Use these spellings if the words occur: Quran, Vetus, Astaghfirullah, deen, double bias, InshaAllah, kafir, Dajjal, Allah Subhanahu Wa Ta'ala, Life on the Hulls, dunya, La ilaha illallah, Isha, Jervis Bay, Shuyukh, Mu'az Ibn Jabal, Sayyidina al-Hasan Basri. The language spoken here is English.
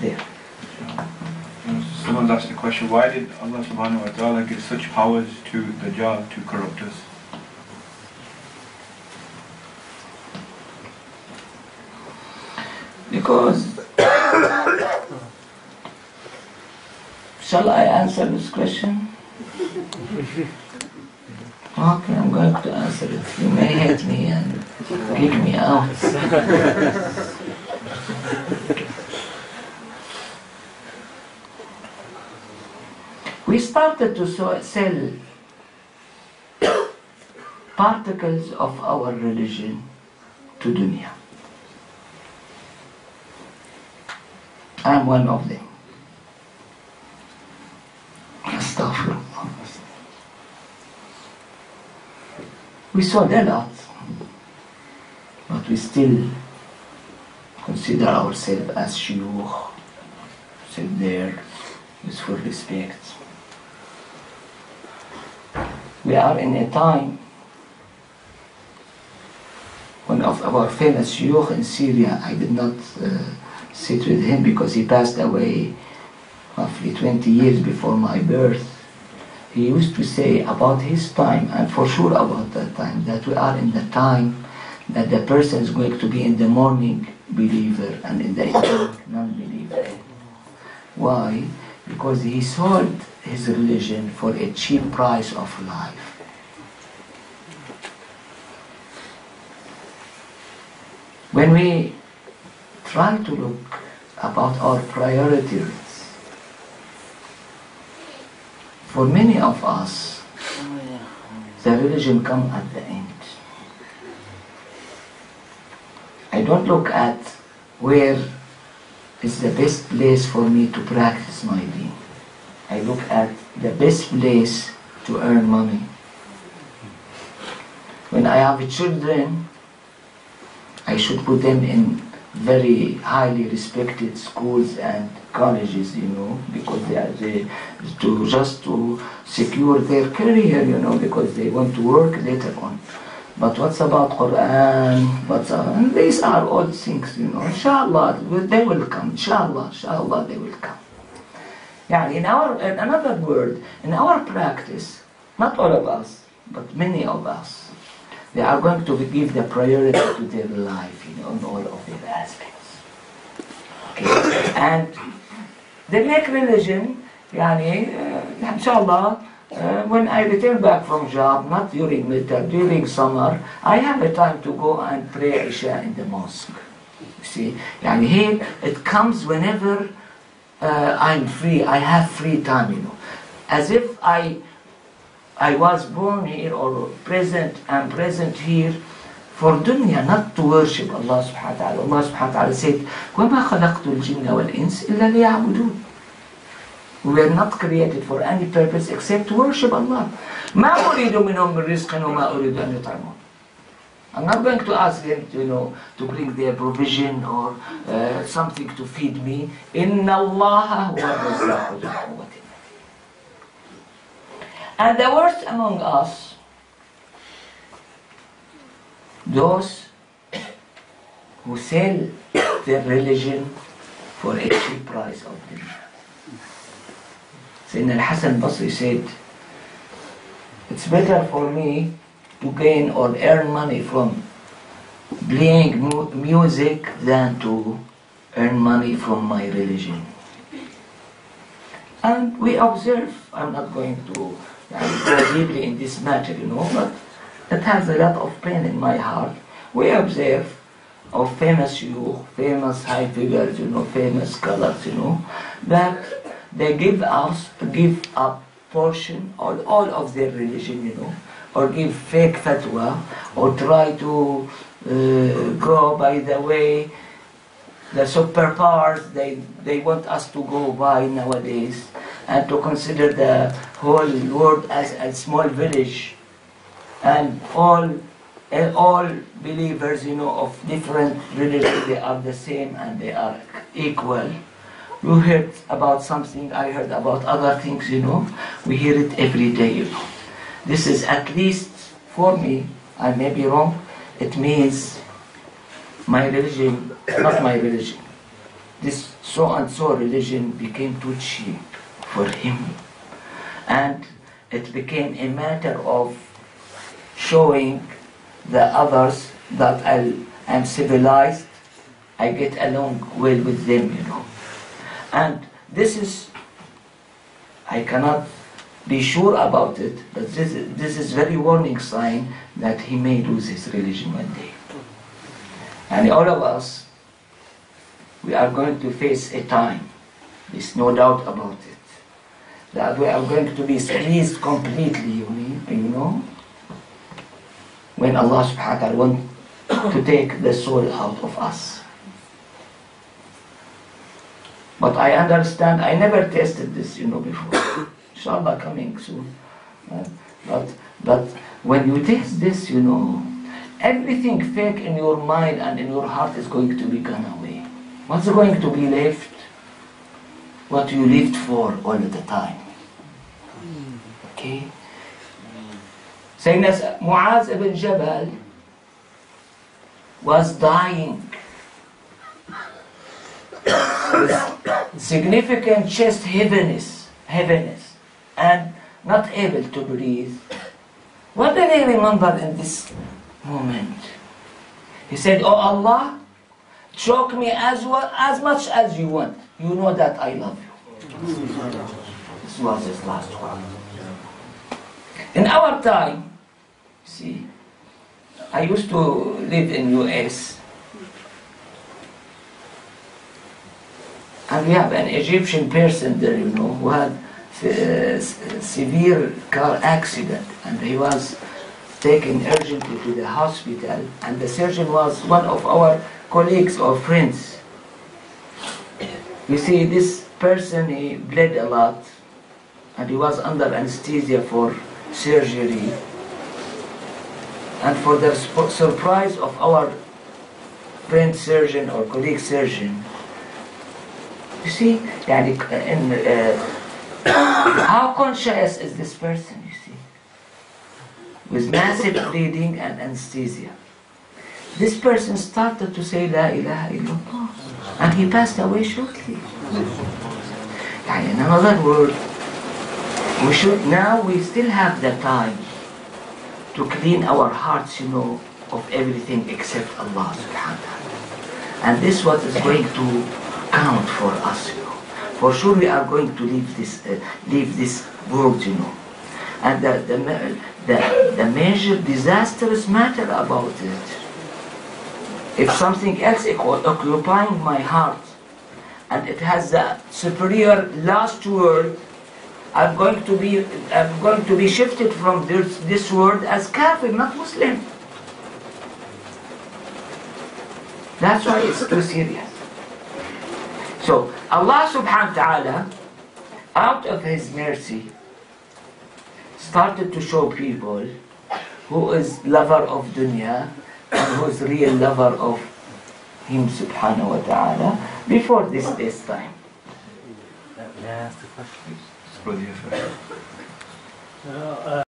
there. Someone's asked the question, why did Allah Subhanahu Wa Ta'ala give such powers to Dajjal to corrupt us? Because, shall I answer this question? Okay, I'm going to answer it. You may hate me and kick me out. We started to sell particles of our religion to dunya. I'm one of them. Astaghfirullah. We sold a lot, but we still consider ourselves as Shuyukh, sit there with full respect. We are in a time one of our famous Shuyukh in Syria. I did not sit with him because he passed away roughly 20 years before my birth. He used to say about his time, and for sure about that time, that we are in the time that the person is going to be in the morning believer and in the evening non-believer. Why? Because he sold his religion for a cheap price of life. When we try to look about our priorities, for many of us, the religion comes at the end. I don't look at where is the best place for me to practice my deen. I look at the best place to earn money. When I have children, I should put them in very highly respected schools and colleges, you know, because they are just to secure their career, you know, because they want to work later on. But what's about Quran? And these are all things, you know. InshaAllah, they will come. InshaAllah, InshaAllah, they will come. Yeah, in another word, in our practice, not all of us, but many of us, they are going to give the priority to their life, you know, in all of their aspects. Okay. And they make religion, inshallah, when I return back from job, not during winter, during summer, I have a time to go and pray Isha in the mosque. You see, here it comes whenever I'm free, I have free time, you know, as if I was born here or present here for dunya, not to worship Allah Subhanahu Wa Ta'ala. Allah Subhanahu Wa Ta'ala said, وَمَا خَلَقْتُ الْجِنَّ وَالْإِنسِ إِلَّا لِيَعْبُدُونَ. We were not created for any purpose except to worship Allah. مَا أُرِيدُ مِنْهُمْ رِزْقًا وَمَا أُرِيدُ أَنْ يُطْعِمُونَ. I'm not going to ask them to, you know, to bring their provision or something to feed me. إِنَّ اللَّهَ هُوَ الرَّزَّاقُ ذُو الْقُوَّةِ. And the worst among us, those who sell their religion for a cheap price of dunya. Sayyidina al-Hasan Basri said, it's better for me to gain or earn money from playing music than to earn money from my religion. And we observe, I'm not going to go deeply in this matter, you know, but it has a lot of pain in my heart. We observe our famous shuyukh, famous high figures, you know, famous scholars, you know, that they give up portion or all of their religion, you know, or give fake fatwa, or try to go by the way the superpowers they want us to go by nowadays, and to consider the whole world as a small village, and all believers, you know, of different religions, they are the same and they are equal. You heard about something, I heard about other things, you know. We hear it every day, you know. This is, at least for me, I may be wrong, it means my religion, not my religion. This so and so religion became too cheap for him, and it became a matter of showing the others that I'm civilized, I get along well with them, you know. And this is, I cannot be sure about it, but this is very warning sign that he may lose his religion one day. And all of us, we are going to face a time, there's no doubt about it, that we are going to be squeezed completely, you know, when Allah Subhanahu Wa Ta'ala wants to take the soul out of us. But I understand, I never tasted this, you know, before. InshaAllah coming soon. But when you taste this, you know, everything fake in your mind and in your heart is going to be gone away. What's going to be left? What you lived for all the time. Okay? Sayyidina Mu'az Ibn Jabal was dying with significant chest heaviness, and not able to breathe. What did he remember in this moment? He said, "Oh Allah, choke me as much as you want. You know that I love you." This was his last one. In our time, see, I used to live in US, and we have an Egyptian person there, you know, who had severe car accident, and he was taken urgently to the hospital, and the surgeon was one of our colleagues or friends. You see, this person, he bled a lot, and he was under anesthesia for surgery, and for the surprise of our friend surgeon or colleague surgeon, you see, how conscious is this person, you see, with massive bleeding and anesthesia. This person started to say La ilaha illallah, and he passed away shortly. In another word, we should, now we still have the time to clean our hearts, you know, of everything except Allah Subhanahu Wa Ta'ala. And this what is going to count for us, you know. For sure we are going to leave this world, you know. And the major disastrous matter about it, if something else occupying my heart and it has the superior last word, I'm going to be shifted from this world as kafir, not Muslim. That's why it's too serious. So Allah Subhanahu Wa Ta'ala, out of His mercy, started to show people who is lover of dunya and who is real lover of Him Subhanahu Wa Ta'ala before this day's time. May I ask the question?